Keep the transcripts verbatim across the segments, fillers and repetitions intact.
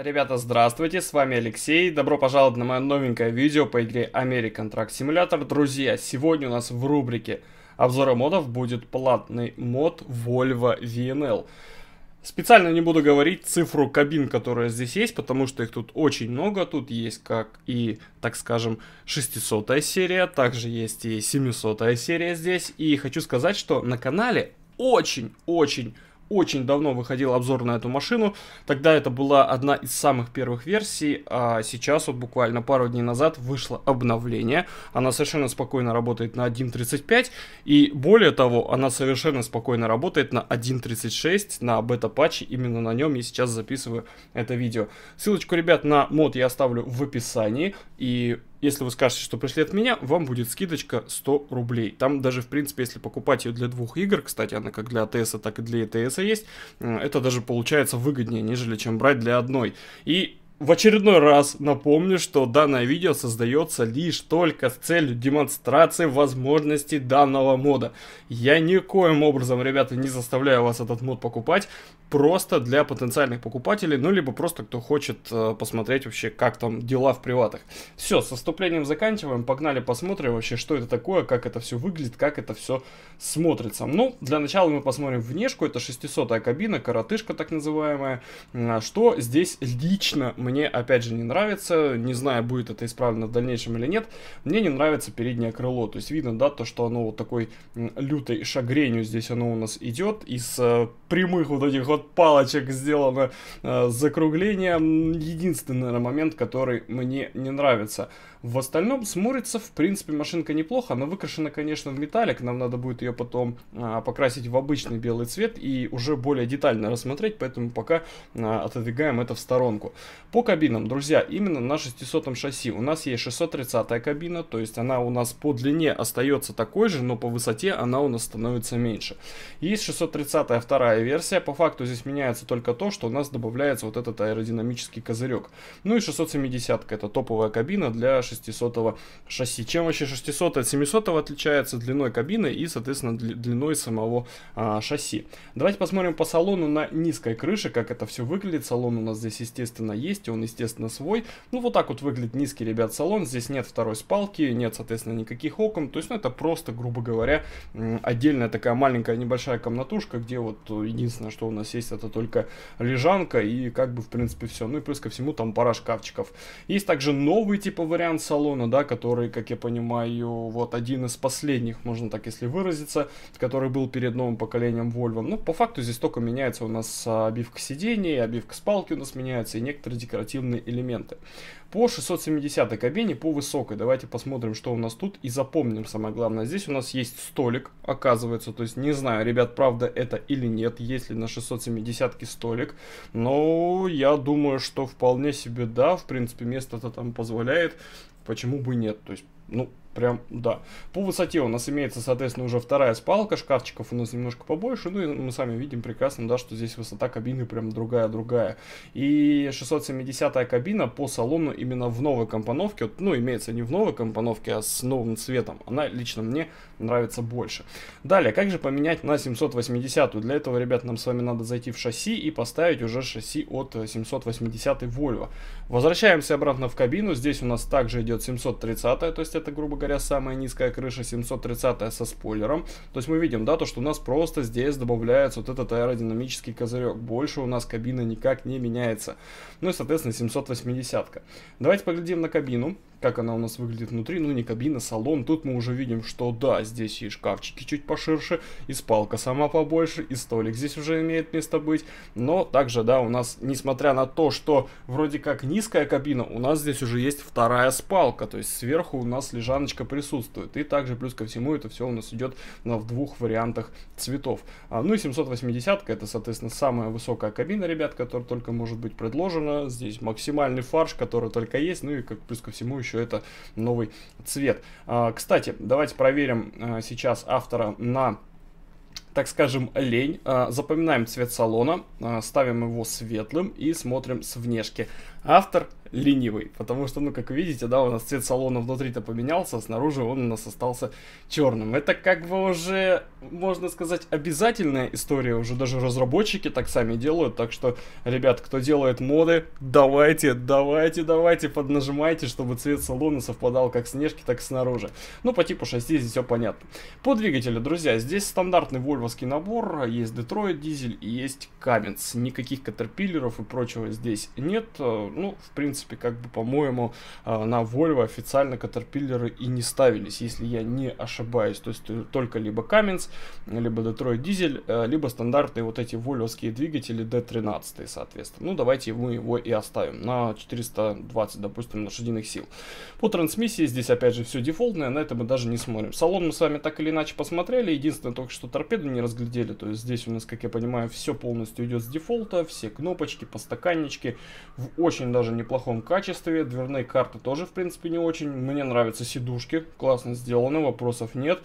Ребята, здравствуйте, с вами Алексей, добро пожаловать на мое новенькое видео по игре American Truck Simulator. Друзья, сегодня у нас в рубрике обзора модов будет платный мод Volvo ви эн эл. Специально не буду говорить цифру кабин, которая здесь есть, потому что их тут очень много. Тут есть как и, так скажем, шестисотая серия, также есть и семисотая серия здесь. И хочу сказать, что на канале очень-очень Очень давно выходил обзор на эту машину, тогда это была одна из самых первых версий, а сейчас вот буквально пару дней назад вышло обновление, она совершенно спокойно работает на один тридцать пять, и более того, она совершенно спокойно работает на один тридцать шесть, на бета-патче, именно на нем я сейчас записываю это видео. Ссылочку, ребят, на мод я оставлю в описании, и если вы скажете, что пришли от меня, вам будет скидочка сто рублей. Там даже, в принципе, если покупать ее для двух игр, кстати, она как для эй ти эс, так и для и ти эс есть, это даже получается выгоднее, нежели чем брать для одной. И в очередной раз напомню, что данное видео создается лишь только с целью демонстрации возможностей данного мода. Я никоим образом, ребята, не заставляю вас этот мод покупать, просто для потенциальных покупателей, ну, либо просто кто хочет э, посмотреть вообще, как там дела в приватах. Все, со вступлением заканчиваем, погнали посмотрим вообще, что это такое, как это все выглядит, как это все смотрится. Ну, для начала мы посмотрим внешку, это шестисотая кабина, коротышка так называемая, что здесь лично мне Мне, опять же, не нравится, не знаю, будет это исправлено в дальнейшем или нет, мне не нравится переднее крыло, то есть видно, да, то, что оно вот такой лютой шагренью здесь оно у нас идет, из э, прямых вот этих вот палочек сделано э, закругление, единственный, наверное, момент, который мне не нравится. В остальном смотрится, в принципе, машинка неплохо, она выкрашена, конечно, в металлик, нам надо будет ее потом э, покрасить в обычный белый цвет и уже более детально рассмотреть, поэтому пока э, отодвигаем это в сторонку. По кабинам, друзья, именно на шестисотом шасси у нас есть шестьсот тридцатая кабина, то есть она у нас по длине остается такой же, но по высоте она у нас становится меньше. Есть шестьсот тридцатая вторая версия, по факту здесь меняется только то, что у нас добавляется вот этот аэродинамический козырек. Ну и шестьсот семидесятая это топовая кабина для шестисотого шасси. Чем вообще шестисотая от семисотого отличается? Длиной кабины и, соответственно, длиной самого а, шасси. Давайте посмотрим по салону на низкой крыше, как это все выглядит. Салон у нас здесь, естественно, есть. Он, естественно, свой. Ну, вот так вот выглядит низкий, ребят, салон. Здесь нет второй спалки, нет, соответственно, никаких окон. То есть, ну, это просто, грубо говоря, отдельная такая маленькая небольшая комнатушка, где вот единственное, что у нас есть, это только лежанка и как бы, в принципе, все. Ну, и плюс ко всему там пара шкафчиков. Есть также новый, типа, вариант салона, да, который, как я понимаю, вот один из последних, можно так, если выразиться, который был перед новым поколением Volvo. Ну, по факту здесь только меняется у нас обивка сидений, обивка спалки у нас меняется и некоторые декорации. Элементы. По шестьсот семидесятой кабине, по высокой, давайте посмотрим, что у нас тут и запомним самое главное. Здесь у нас есть столик, оказывается, то есть не знаю, ребят, правда это или нет, есть ли на шестьсот семидесятке столик, но я думаю, что вполне себе да, в принципе место-то там позволяет, почему бы нет, то есть, ну, прям, да. По высоте у нас имеется, соответственно, уже вторая спалка, шкафчиков у нас немножко побольше, ну и мы сами видим прекрасно, да, что здесь высота кабины прям другая-другая. И шестьсот семидесятая кабина по салону именно в новой компоновке, ну, имеется не в новой компоновке, а с новым цветом, она лично мне нравится больше. Далее, как же поменять на семьсот восьмидесятую? Для этого, ребят, нам с вами надо зайти в шасси и поставить уже шасси от семьсот восьмидесятой Volvo. Возвращаемся обратно в кабину, здесь у нас также идет семьсот тридцатая, то есть это, грубо говоря, самая низкая крыша, семьсот тридцатая со спойлером. То есть мы видим, да, то, что у нас просто здесь добавляется вот этот аэродинамический козырек. Больше у нас кабина никак не меняется. Ну и, соответственно, семьсот восьмидесятка. Давайте поглядим на кабину, как она у нас выглядит внутри. Ну, не кабина, салон. Тут мы уже видим, что да, здесь и шкафчики чуть поширше, и спалка сама побольше, и столик здесь уже имеет место быть. Но также, да, у нас, несмотря на то, что вроде как низкая кабина, у нас здесь уже есть вторая спалка. То есть сверху у нас лежаночка присутствует. И также, плюс ко всему, это все у нас идет в двух вариантах цветов. А, ну и семьсот восьмидесятка, это, соответственно, самая высокая кабина, ребят, которая только может быть предложена. Здесь максимальный фарш, который только есть. Ну и, как плюс ко всему, еще это новый цвет. Кстати, давайте проверим сейчас автора на, так скажем, лень. Запоминаем цвет салона, ставим его светлым и смотрим с внешки. Автор ленивый, потому что, ну, как видите, да, у нас цвет салона внутри-то поменялся, а снаружи он у нас остался черным. Это как бы уже, можно сказать, обязательная история, уже даже разработчики так сами делают, так что, ребят, кто делает моды, давайте, давайте, давайте, поднажимайте, чтобы цвет салона совпадал как снежки, так и снаружи. Ну, по типу шасси здесь все понятно. По двигателю, друзья, здесь стандартный вольвовский набор, есть Detroit Diesel и есть Cummins, никаких Caterpillar'ов и прочего здесь нет, ну, в принципе, В принципе, как бы, по-моему, на Volvo официально Caterpillar и не ставились, если я не ошибаюсь. То есть только либо Cummins, либо Detroit Diesel, либо стандартные вот эти вольвовские двигатели Д тринадцать, соответственно. Ну, давайте мы его и оставим на четыреста двадцать, допустим, лошадиных сил. По трансмиссии здесь, опять же, все дефолтное, на это мы даже не смотрим. Салон мы с вами так или иначе посмотрели, единственное, только что торпеду не разглядели. То есть здесь у нас, как я понимаю, все полностью идет с дефолта, все кнопочки, подстаканнички в очень даже неплохом качестве, дверные карты тоже, в принципе, не очень. Мне нравятся сидушки, классно сделаны, вопросов нет.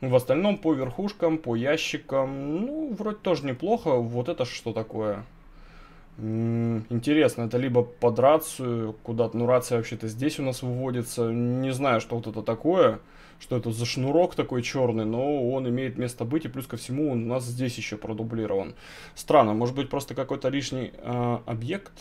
В остальном по верхушкам, по ящикам, ну, вроде тоже неплохо. Вот это что такое? Интересно, это либо под рацию куда-то, ну, рация вообще-то здесь у нас выводится, не знаю, что вот это такое, что это за шнурок такой черный, но он имеет место быть, и плюс ко всему он у нас здесь еще продублирован. Странно, может быть, просто какой-то лишний э, объект?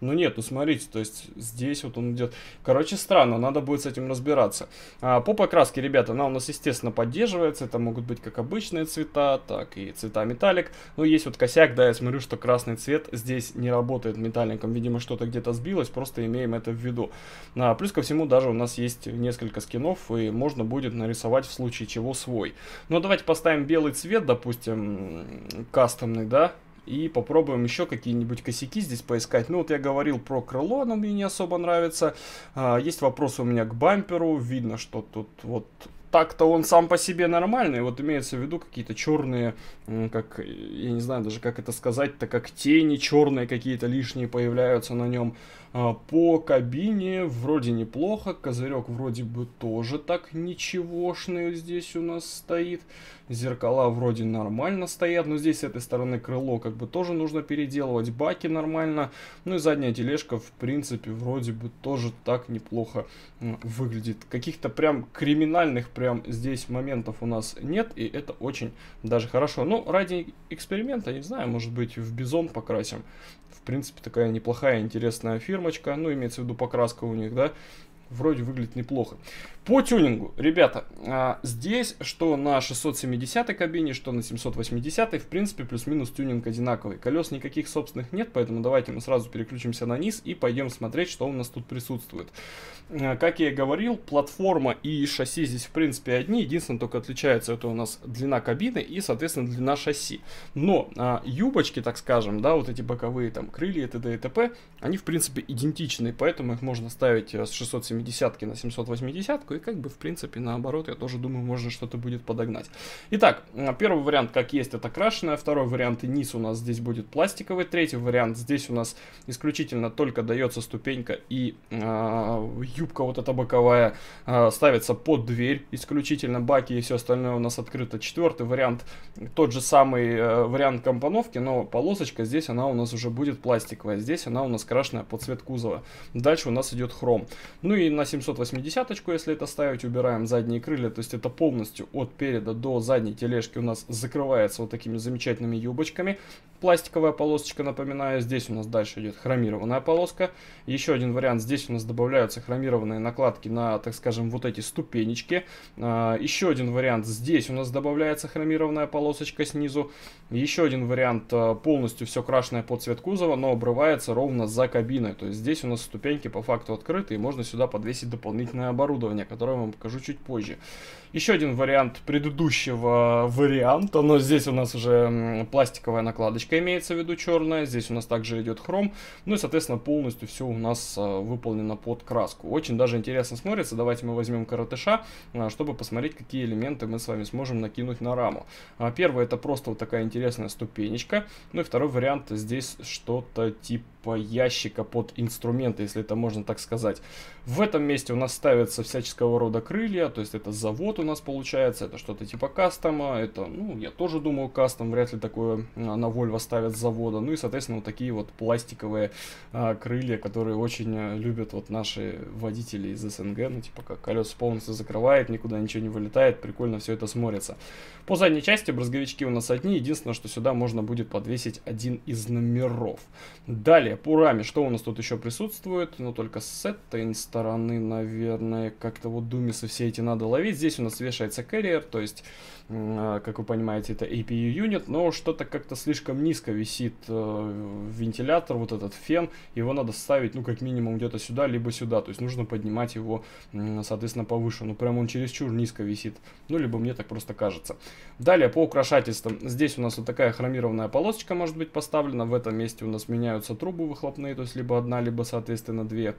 Ну нет, ну смотрите, то есть здесь вот он идет. Короче, странно, надо будет с этим разбираться. А, по покраске, ребята, она у нас, естественно, поддерживается. Это могут быть как обычные цвета, так и цвета металлик. Но есть вот косяк, да, я смотрю, что красный цвет здесь не работает металликом. Видимо, что-то где-то сбилось, просто имеем это в виду. А, плюс ко всему, даже у нас есть несколько скинов, и можно будет нарисовать в случае чего свой. Но давайте поставим белый цвет, допустим, кастомный, да? И попробуем еще какие-нибудь косяки здесь поискать. Ну вот я говорил про крыло, оно мне не особо нравится. А, есть вопросы у меня к бамперу. Видно, что тут вот так-то он сам по себе нормальный. Вот имеется в виду какие-то черные, как, я не знаю даже как это сказать-то, как тени черные какие-то лишние появляются на нем. А, по кабине вроде неплохо. Козырек вроде бы тоже так ничегошный здесь у нас стоит. Зеркала вроде нормально стоят, но здесь с этой стороны крыло как бы тоже нужно переделывать, баки нормально, ну и задняя тележка в принципе вроде бы тоже так неплохо выглядит. Каких-то прям криминальных прям здесь моментов у нас нет, и это очень даже хорошо. Ну, ради эксперимента, не знаю, может быть в бизон покрасим. В принципе такая неплохая, интересная фирмочка, ну имеется в виду покраска у них, да. Вроде выглядит неплохо. По тюнингу, ребята, а, здесь что на шестьсот семидесятой кабине, что на семьсот восьмидесятой, в принципе, плюс-минус тюнинг одинаковый. Колес никаких собственных нет, поэтому давайте мы сразу переключимся на низ и пойдем смотреть, что у нас тут присутствует. А, как я и говорил, платформа и шасси здесь, в принципе, одни. Единственное, только отличается, это у нас длина кабины и, соответственно, длина шасси. Но а, юбочки, так скажем, да, вот эти боковые там крылья, т.д. и т.п., они, в принципе, идентичны, поэтому их можно ставить с шестьсот семидесятой на семьсот восьмидесятку, и как бы в принципе наоборот, я тоже думаю, можно что-то будет подогнать. Итак, первый вариант как есть, это крашеная, второй вариант и низ у нас здесь будет пластиковый, третий вариант здесь у нас исключительно только дается ступенька и э, юбка вот эта боковая э, ставится под дверь, исключительно баки и все остальное у нас открыто. Четвертый вариант тот же самый э, вариант компоновки, но полосочка здесь она у нас уже будет пластиковая, здесь она у нас крашеная под цвет кузова. Дальше у нас идет хром. Ну и на семьсот восьмидесяточку, если это ставить, убираем задние крылья, то есть это полностью от переда до задней тележки у нас закрывается вот такими замечательными юбочками. Пластиковая полосочка, напоминаю, здесь у нас дальше идет хромированная полоска. Еще один вариант, здесь у нас добавляются хромированные накладки на, так скажем, вот эти ступенечки. Еще один вариант, здесь у нас добавляется хромированная полосочка снизу. Еще один вариант, полностью все крашеное под цвет кузова, но обрывается ровно за кабиной, то есть здесь у нас ступеньки по факту открыты, и можно сюда подвесить дополнительное оборудование, которое я вам покажу чуть позже. Еще один вариант предыдущего варианта, но здесь у нас уже пластиковая накладочка имеется в виду черная, здесь у нас также идет хром, ну и соответственно полностью все у нас выполнено под краску. Очень даже интересно смотрится, давайте мы возьмем коротыша, чтобы посмотреть, какие элементы мы с вами сможем накинуть на раму. Первое это просто вот такая интересная ступенечка, ну и второй вариант здесь что-то типа ящика под инструменты, если это можно так сказать. В этом месте у нас ставятся всяческого рода крылья, то есть это завод у нас получается, это что-то типа кастома, это, ну, я тоже думаю, кастом, вряд ли такое на Volvo которого ставят с завода. Ну и, соответственно, вот такие вот пластиковые а, крылья, которые очень любят вот наши водители из СНГ. Ну, типа, как колеса полностью закрывает, никуда ничего не вылетает, прикольно все это смотрится. По задней части брызговички у нас одни, единственное, что сюда можно будет подвесить один из номеров. Далее, по раме, что у нас тут еще присутствует, но только с этой стороны, наверное, как-то вот думисы все эти надо ловить. Здесь у нас вешается карьер, то есть, как вы понимаете, это эй пи ю юнит, но что-то как-то слишком низко висит вентилятор, вот этот фен, его надо ставить, ну, как минимум, где-то сюда, либо сюда, то есть нужно поднимать его, соответственно, повыше, ну, прям он чересчур низко висит, ну, либо мне так просто кажется. Далее, по украшательствам, здесь у нас вот такая хромированная полосочка может быть поставлена, в этом месте у нас меняются трубы выхлопные, то есть либо одна, либо, соответственно, две.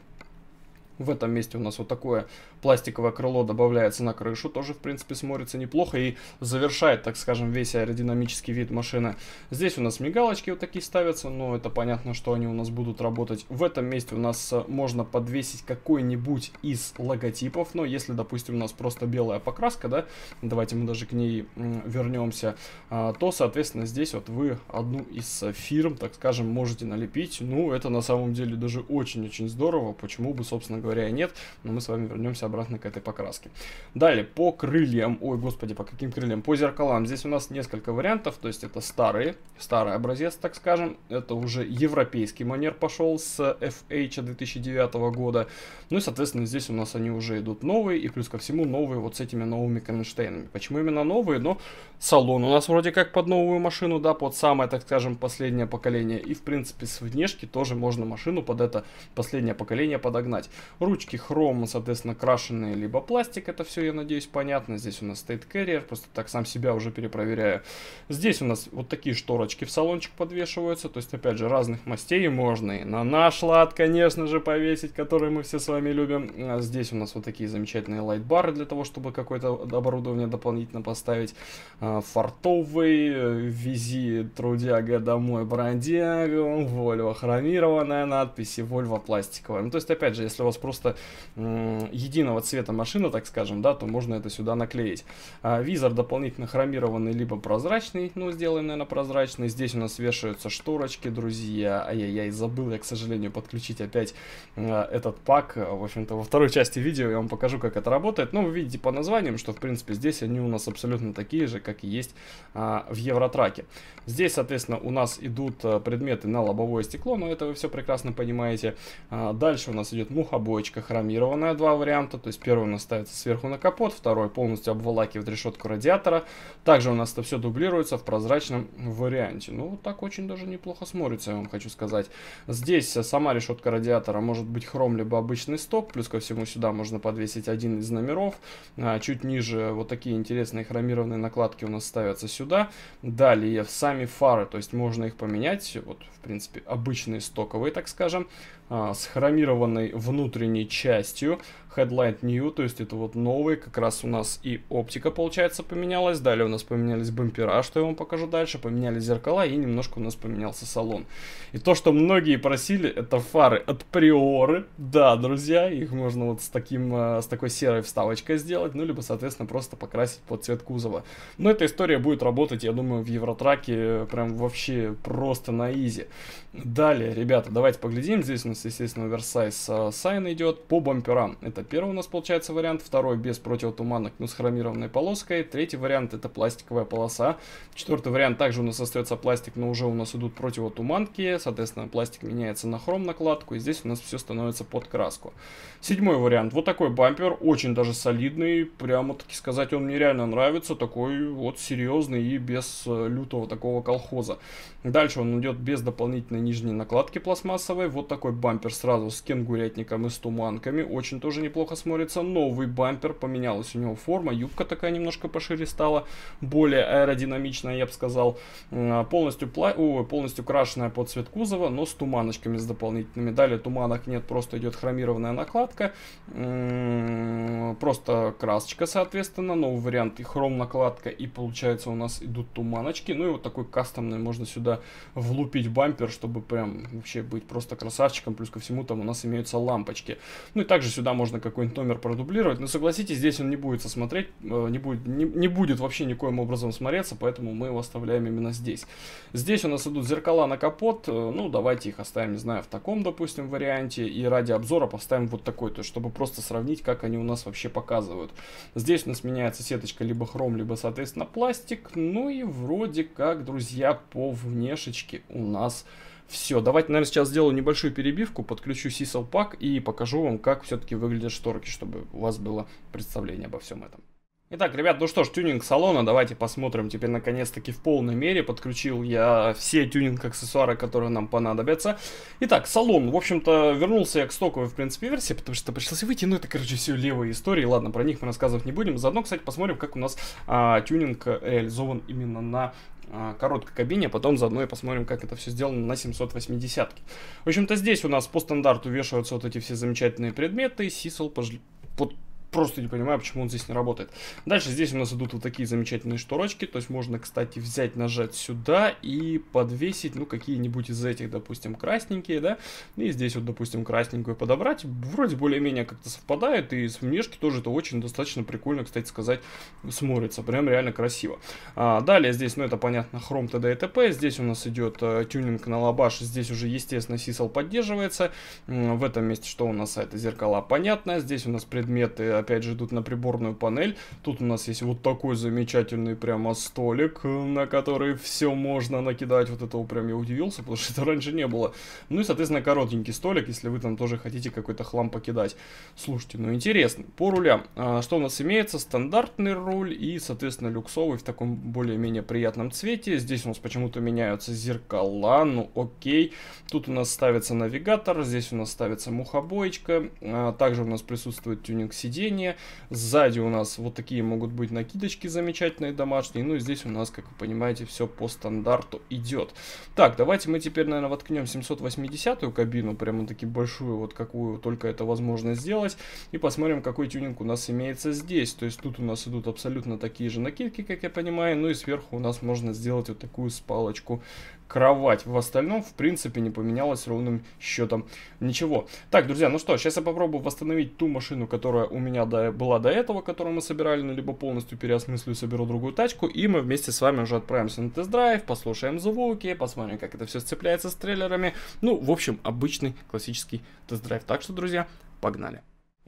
В этом месте у нас вот такое пластиковое крыло добавляется на крышу, тоже, в принципе, смотрится неплохо и завершает, так скажем, весь аэродинамический вид машины. Здесь у нас мигалочки вот такие ставятся, но это понятно, что они у нас будут работать. В этом месте у нас можно подвесить какой-нибудь из логотипов, но если, допустим, у нас просто белая покраска, да, давайте мы даже к ней вернемся, то, соответственно, здесь вот вы одну из фирм, так скажем, можете налепить. Ну, это на самом деле даже очень-очень здорово, почему бы, собственно говоря, говоря, нет, но мы с вами вернемся обратно к этой покраске. Далее, по крыльям, ой, господи, по каким крыльям, по зеркалам, здесь у нас несколько вариантов, то есть это старые, старый образец, так скажем, это уже европейский манер пошел с эф эйч две тысячи девятого года, ну и, соответственно, здесь у нас они уже идут новые, и плюс ко всему новые вот с этими новыми кронштейнами. Почему именно новые? Но салон у нас вроде как под новую машину, да, под самое, так скажем, последнее поколение, и, в принципе, с внешки тоже можно машину под это последнее поколение подогнать. Ручки хром, соответственно, крашеные, либо пластик, это все, я надеюсь, понятно. Здесь у нас стоит карьер, просто так сам себя уже перепроверяю. Здесь у нас вот такие шторочки в салончик подвешиваются, то есть, опять же, разных мастей можно и на наш лад, конечно же, повесить, который мы все с вами любим. А здесь у нас вот такие замечательные лайтбары для того, чтобы какое-то оборудование дополнительно поставить. А, фартовый, вези трудяга домой бродяга, Volvo хромированная, надписи Volvo пластиковая. Ну, то есть, опять же, если у вас просто единого цвета машина, так скажем, да, то можно это сюда наклеить. А, визор дополнительно хромированный, либо прозрачный, ну, сделаем, наверное, прозрачный. Здесь у нас вешаются шторочки, друзья. Ай-яй-яй, забыл я, к сожалению, подключить опять а, этот пак. В общем-то, во второй части видео я вам покажу, как это работает. Ну, вы видите по названиям, что, в принципе, здесь они у нас абсолютно такие же, как и есть а, в Евротраке. Здесь, соответственно, у нас идут предметы на лобовое стекло, но это вы все прекрасно понимаете. А, дальше у нас идет мухобойка. Обоечка хромированная, два варианта, то есть первый у нас ставится сверху на капот, второй полностью обволакивает решетку радиатора. Также у нас это все дублируется в прозрачном варианте. Ну, так очень даже неплохо смотрится, я вам хочу сказать. Здесь сама решетка радиатора может быть хром, либо обычный сток, плюс ко всему сюда можно подвесить один из номеров. Чуть ниже вот такие интересные хромированные накладки у нас ставятся сюда. Далее сами фары, то есть можно их поменять, вот, в принципе, обычные стоковые, так скажем, с хромированной внутренней частью, Headlight New, то есть это вот новый, как раз у нас и оптика, получается, поменялась, далее у нас поменялись бампера, что я вам покажу дальше, поменяли зеркала и немножко у нас поменялся салон. И то, что многие просили, это фары от Priora, да, друзья, их можно вот с таким, с такой серой вставочкой сделать, ну, либо, соответственно, просто покрасить под цвет кузова. Но эта история будет работать, я думаю, в Евротраке прям вообще просто на изи. Далее, ребята, давайте поглядим, здесь у нас, естественно, оверсайз сайны идет по бамперам. Это первый у нас получается вариант, второй без противотуманок, но с хромированной полоской, третий вариант это пластиковая полоса, четвертый вариант также у нас остается пластик, но уже у нас идут противотуманки, соответственно пластик меняется на хром накладку и здесь у нас все становится под краску. Седьмой вариант, вот такой бампер, очень даже солидный, прямо таки сказать, он мне реально нравится, такой вот серьезный и без лютого такого колхоза. Дальше он идет без дополнительной нижней накладки пластмассовой, вот такой бампер сразу с кенгурятником и с туманками, очень тоже неплохо смотрится. Новый бампер, поменялась у него форма, юбка такая немножко пошире стала, более аэродинамичная, я бы сказал, полностью, пла... О, полностью крашенная под цвет кузова, но с туманочками, с дополнительными. Далее туманок нет, просто идет хромированная накладка, просто красочка, соответственно, новый вариант и хром накладка, и получается у нас идут туманочки, ну и вот такой кастомный можно сюда влупить бампер, чтобы прям вообще быть просто красавчиком, плюс ко всему там у нас имеются лампочки. кнопочки. Ну и также сюда можно какой-нибудь номер продублировать. Но согласитесь, здесь он не будет сосмотреть, не будет, не, не будет вообще никоим образом смотреться, поэтому мы его оставляем именно здесь. Здесь у нас идут зеркала на капот. Ну давайте их оставим, не знаю, в таком, допустим, варианте. И ради обзора поставим вот такой, то есть чтобы просто сравнить, как они у нас вообще показывают. Здесь у нас меняется сеточка либо хром, либо, соответственно, пластик. Ну и вроде как, друзья, по внешечке у нас все. Давайте, наверное, сейчас сделаю небольшую перебивку, подключу Cisel Pack и покажу вам, как все-таки выглядят шторки, чтобы у вас было представление обо всем этом. Итак, ребят, ну что ж, тюнинг салона, давайте посмотрим теперь наконец-таки в полной мере. Подключил я все тюнинг-аксессуары, которые нам понадобятся. Итак, салон, в общем-то, вернулся я к стоковой, в принципе, версии, потому что пришлось выйти, ну это, короче, все левые истории, ладно, про них мы рассказывать не будем. Заодно, кстати, посмотрим, как у нас а, тюнинг реализован именно на короткой кабине, а потом заодно и посмотрим, как это все сделано на семьсот восьмидесятке. В общем-то, здесь у нас по стандарту вешаются вот эти все замечательные предметы. Сисел пожли... под... Просто не понимаю, почему он здесь не работает. Дальше здесь у нас идут вот такие замечательные шторочки. То есть можно, кстати, взять, нажать сюда и подвесить, ну, какие-нибудь из этих, допустим, красненькие, да. И здесь вот, допустим, красненькую подобрать. Вроде более-менее как-то совпадает. И с внешки тоже это очень достаточно прикольно, кстати сказать, смотрится. Прям реально красиво. А, далее здесь, ну, это, понятно, хром, т.д. и т.п. Здесь у нас идет э, тюнинг на лабаш. Здесь уже, естественно, Сисел поддерживается. М-м, в этом месте что у нас? Это зеркала, понятно. Здесь у нас предметы... Опять же идут на приборную панель. Тут у нас есть вот такой замечательный прямо столик, на который все можно накидать. Вот этого прям я удивился, потому что это раньше не было. Ну и, соответственно, коротенький столик, если вы там тоже хотите какой-то хлам покидать. Слушайте, ну интересно. По рулям. А, что у нас имеется? Стандартный руль и, соответственно, люксовый в таком более-менее приятном цвете. Здесь у нас почему-то меняются зеркала. Ну окей. Тут у нас ставится навигатор. Здесь у нас ставится мухобоечка. А, также у нас присутствует тюнинг сидений. Сзади у нас вот такие могут быть накидочки замечательные домашние. Ну и здесь у нас, как вы понимаете, все по стандарту идет. Так, давайте мы теперь, наверное, воткнем семьсот восьмидесятую кабину, прямо таки большую, вот какую только это возможно сделать. И посмотрим, какой тюнинг у нас имеется здесь. То есть тут у нас идут абсолютно такие же накидки, как я понимаю. Ну и сверху у нас можно сделать вот такую с палочку кровать. В остальном, в принципе, не поменялось ровным счетом ничего. Так, друзья, ну что, сейчас я попробую восстановить ту машину, которая у меня до, была до этого, которую мы собирали, ну, либо полностью переосмыслю, соберу другую тачку, и мы вместе с вами уже отправимся на тест-драйв, послушаем звуки, посмотрим, как это все сцепляется с трейлерами. Ну, в общем, обычный классический тест-драйв. Так что, друзья, погнали.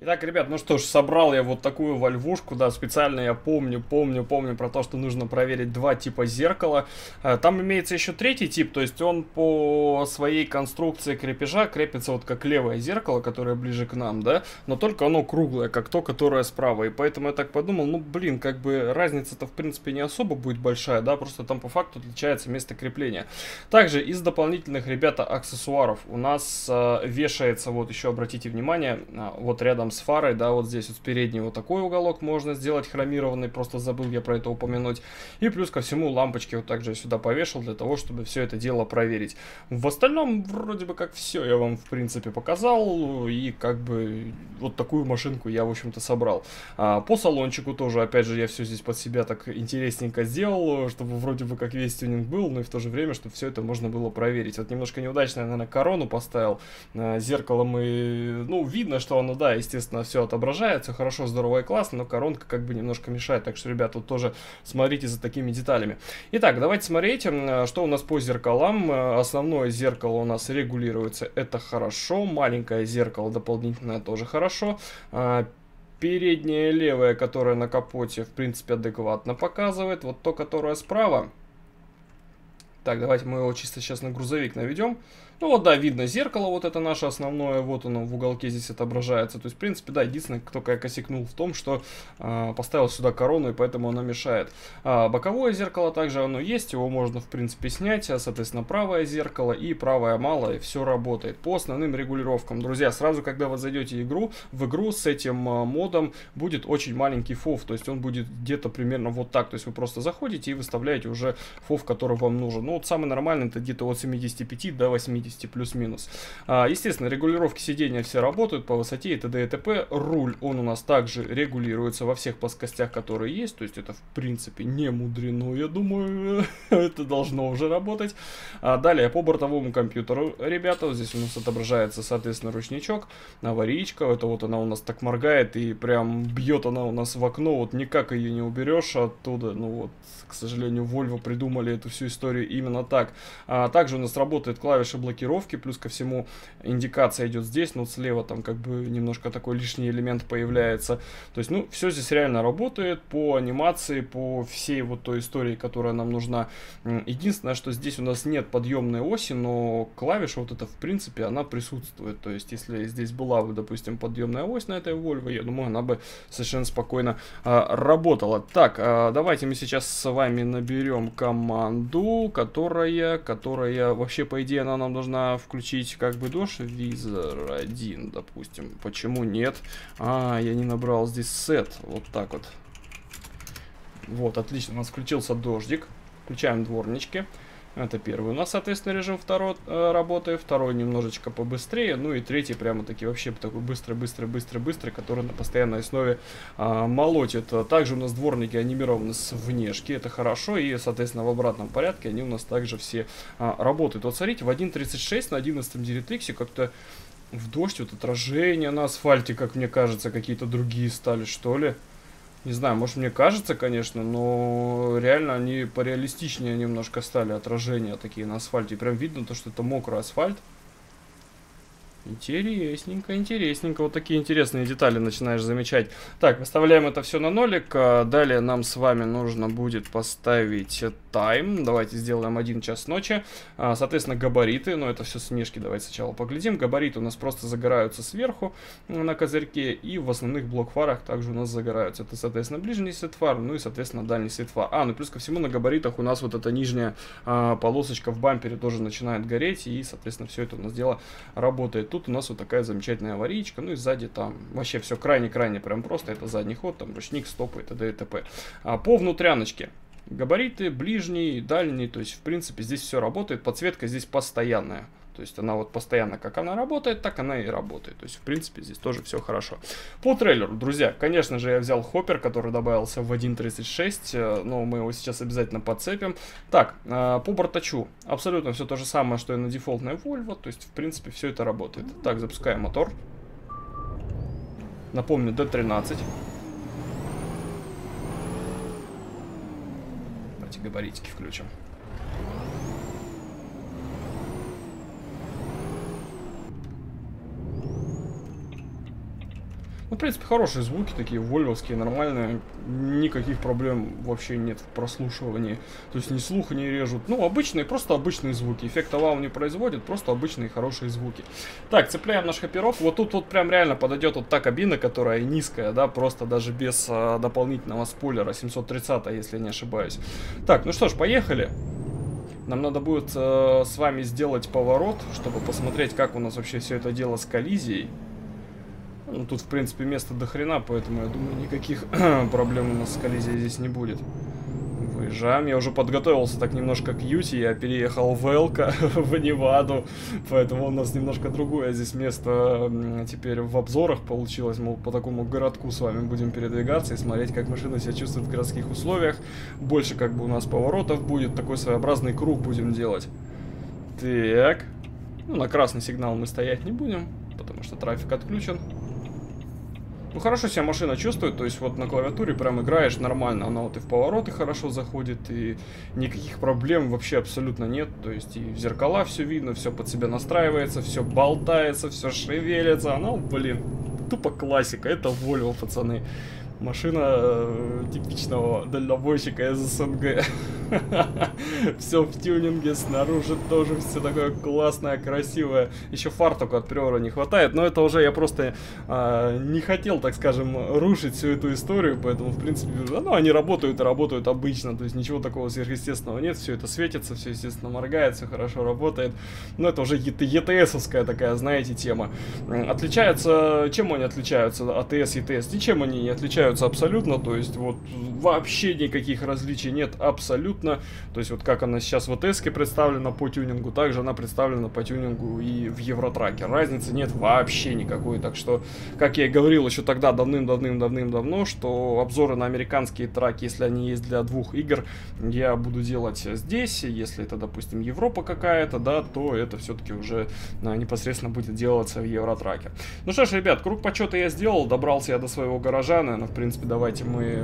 Итак, ребят, ну что ж, собрал я вот такую вольвушку, да, специально я помню, помню, помню про то, что нужно проверить два типа зеркала. Там имеется еще третий тип, то есть он по своей конструкции крепежа крепится вот как левое зеркало, которое ближе к нам, да, но только оно круглое, как то, которое справа, и поэтому я так подумал, ну, блин, как бы разница-то, в принципе, не особо будет большая, да, просто там по факту отличается место крепления. Также из дополнительных, ребята, аксессуаров у нас э, вешается, вот еще обратите внимание, вот рядом с фарой, да, вот здесь вот с переднего вот такой уголок можно сделать хромированный, просто забыл я про это упомянуть. И плюс ко всему лампочки вот также сюда повешал для того, чтобы все это дело проверить. В остальном вроде бы как все я вам в принципе показал, и как бы вот такую машинку я, в общем-то, собрал. А по салончику тоже, опять же, я все здесь под себя так интересненько сделал, чтобы вроде бы как весь тюнинг был, но и в то же время, чтобы все это можно было проверить. Вот немножко неудачно я, наверное, корону поставил. Зеркало мы, ну, видно, что оно, да, естественно, все отображается хорошо, здорово и классно, но коронка как бы немножко мешает, так что, ребята, вот тоже смотрите за такими деталями. Итак, давайте смотреть, что у нас по зеркалам. Основное зеркало у нас регулируется, это хорошо, маленькое зеркало дополнительное тоже хорошо. Переднее левое, которое на капоте, в принципе, адекватно показывает, вот то, которое справа. Так, давайте мы его чисто сейчас на грузовик наведем. Ну вот, да, видно зеркало, вот это наше основное, вот оно в уголке здесь отображается. То есть, в принципе, да, единственное, только я косякнул в том, что э, поставил сюда корону, и поэтому оно мешает. А боковое зеркало также оно есть, его можно, в принципе, снять. А, соответственно, правое зеркало и правое малое, и все работает. По основным регулировкам, друзья, сразу, когда вы зайдете в игру, в игру с этим модом будет очень маленький фов, то есть он будет где-то примерно вот так. То есть вы просто заходите и выставляете уже фов, который вам нужен. Ну вот самый нормальный, это где-то от семидесяти пяти до восьмидесяти. восьмидесяти плюс-минус. А, естественно, регулировки сидения все работают по высоте и т.д. и т.п. Руль, он у нас также регулируется во всех плоскостях, которые есть. То есть это, в принципе, не мудрено, я думаю. Это должно уже работать. А далее, по бортовому компьютеру, ребята, вот здесь у нас отображается, соответственно, ручничок, аварийка. Это вот она у нас так моргает и прям бьет она у нас в окно. Вот никак ее не уберешь оттуда. Ну вот, к сожалению, Volvo придумали эту всю историю именно так. А также у нас работает клавиша блокировки, плюс ко всему индикация идет здесь, но вот слева там как бы немножко такой лишний элемент появляется. То есть, ну, все здесь реально работает по анимации, по всей вот той истории, которая нам нужна. Единственное, что здесь у нас нет подъемной оси, но клавиша вот эта, в принципе, она присутствует. То есть, если здесь была бы, допустим, подъемная ось на этой Volvo, я думаю, она бы совершенно спокойно а, работала. Так, а, давайте мы сейчас с вами наберем команду, которая, которая вообще, по идее, она нам должна включить как бы дождь. визор один, допустим. Почему нет? А, я не набрал здесь сет. Вот так вот. Вот, отлично. У нас включился дождик. Включаем дворнички. Это первый у нас, соответственно, режим второй э, работы, второй немножечко побыстрее, ну и третий прямо-таки вообще такой быстрый-быстрый-быстрый-быстрый, который на постоянной основе э, молотит. Также у нас дворники анимированы с внешки, это хорошо, и, соответственно, в обратном порядке они у нас также все э, работают. Вот смотрите, в один тридцать шесть на одиннадцатом Detroit как-то в дождь, вот отражение на асфальте, как мне кажется, какие-то другие стали, что ли. Не знаю, может, мне кажется, конечно, но реально они пореалистичнее немножко стали, отражения такие на асфальте. Прям видно то, что это мокрый асфальт. Интересненько, интересненько. Вот такие интересные детали начинаешь замечать. Так, выставляем это все на нолик. Далее нам с вами нужно будет поставить тайм. Давайте сделаем один час ночи. Соответственно, габариты. Но это все смешки. Давайте сначала поглядим. Габариты у нас просто загораются сверху на козырьке. И в основных блок-фарах также у нас загораются. Это, соответственно, ближний свет фар. Ну и, соответственно, дальний свет фар. А, ну плюс ко всему на габаритах у нас вот эта нижняя а, полосочка в бампере тоже начинает гореть. И, соответственно, все это у нас дело работает. Тут у нас вот такая замечательная аварийка, ну и сзади там вообще все крайне-крайне прям просто, это задний ход, там ручник, стопы и т.д. и т.п. А по внутряночке. Габариты, ближний, дальний, то есть в принципе здесь все работает, подсветка здесь постоянная. То есть она вот постоянно, как она работает, так она и работает. То есть, в принципе, здесь тоже все хорошо. По трейлеру, друзья, конечно же, я взял хоппер, который добавился в один тридцать шесть, но мы его сейчас обязательно подцепим. Так, по бортачу абсолютно все то же самое, что и на дефолтной Volvo. То есть, в принципе, все это работает. Так, запускаем мотор. Напомню, Д тринадцать. Давайте габаритики включим. Ну, в принципе, хорошие звуки такие, вольвовские, нормальные. Никаких проблем вообще нет в прослушивании. То есть ни слуха не режут. Ну, обычные, просто обычные звуки. Эффекта вау не производит, просто обычные хорошие звуки. Так, цепляем наш хопперов. Вот тут вот прям реально подойдет вот та кабина, которая низкая, да, просто даже без а, дополнительного спойлера. семьсот тридцать, если я не ошибаюсь. Так, ну что ж, поехали. Нам надо будет а, с вами сделать поворот, чтобы посмотреть, как у нас вообще все это дело с коллизией. Ну, тут, в принципе, места до хрена, поэтому, я думаю, никаких проблем у нас с коллизией здесь не будет. Выезжаем. Я уже подготовился так немножко к Юти, я переехал в Элко, в Неваду, поэтому у нас немножко другое здесь место теперь в обзорах получилось. Мы по такому городку с вами будем передвигаться и смотреть, как машина себя чувствует в городских условиях. Больше, как бы, у нас поворотов будет, такой своеобразный круг будем делать. Так. Ну, на красный сигнал мы стоять не будем, потому что трафик отключен. Ну, хорошо себя машина чувствует, то есть вот на клавиатуре прям играешь нормально, она вот и в повороты хорошо заходит, и никаких проблем вообще абсолютно нет, то есть и в зеркала все видно, все под себя настраивается, все болтается, все шевелится, она, блин, тупо классика, это Volvo, пацаны. Машина э, типичного дальнобойщика из СНГ. Все в тюнинге, снаружи тоже все такое классное, красивое. Еще фар только от Priora не хватает, но это уже я просто э, не хотел, так скажем, рушить всю эту историю, поэтому, в принципе, ну, они работают и работают обычно, то есть ничего такого сверхъестественного нет, все это светится, все, естественно, моргает, все хорошо работает, но это уже и тэ эс-овская такая, знаете, тема. Отличаются, чем они отличаются от АТС, и тэ эс? Ничем они не отличаются абсолютно, то есть вот вообще никаких различий нет абсолютно. абсолютно. То есть вот как она сейчас в АТСке представлена по тюнингу, также она представлена по тюнингу и в Евротраке. Разницы нет вообще никакой. Так что, как я и говорил еще тогда давным-давным-давным-давно, что обзоры на американские траки, если они есть для двух игр, я буду делать здесь. Если это, допустим, Европа какая-то, да, то это все-таки уже непосредственно будет делаться в Евротраке. Ну что ж, ребят, круг почета я сделал, добрался я до своего гаража, наверное, в принципе, давайте мы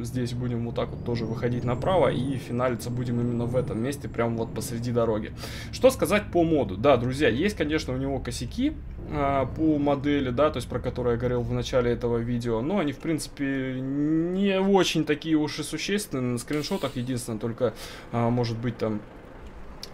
здесь будем вот так вот тоже выходить направо и финалиться будем именно в этом месте, прямо вот посреди дороги. Что сказать по моду? Да, друзья, есть, конечно, у него косяки э, по модели, да, то есть про которые я говорил в начале этого видео, но они, в принципе, не очень такие уж и существенные. На скриншотах единственное только, э, может быть, там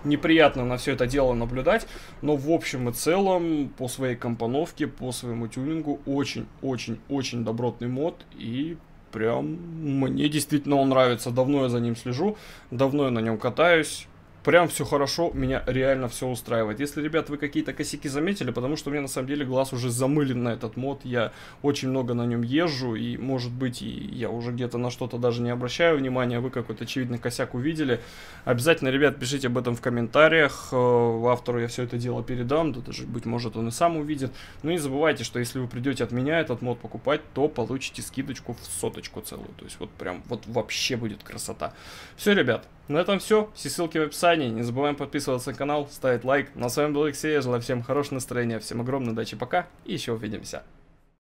неприятно на все это дело наблюдать, но в общем и целом по своей компоновке, по своему тюнингу очень-очень-очень добротный мод, и прям мне действительно он нравится. Давно я за ним слежу, давно я на нем катаюсь. Прям все хорошо, меня реально все устраивает. Если, ребят, вы какие-то косяки заметили, потому что у меня на самом деле глаз уже замылен на этот мод, я очень много на нем езжу, и, может быть, и я уже где-то на что-то даже не обращаю внимания, вы какой-то очевидный косяк увидели. Обязательно, ребят, пишите об этом в комментариях, автору я все это дело передам, да даже, быть может, он и сам увидит. Ну и не забывайте, что если вы придете от меня этот мод покупать, то получите скидочку в соточку целую, то есть вот прям, вот вообще будет красота. Все, ребят, на этом все, все ссылки в описании. Не забываем подписываться на канал, ставить лайк. Ну а с вами был Алексей, я желаю всем хорошего настроения, всем огромной удачи, пока и еще увидимся.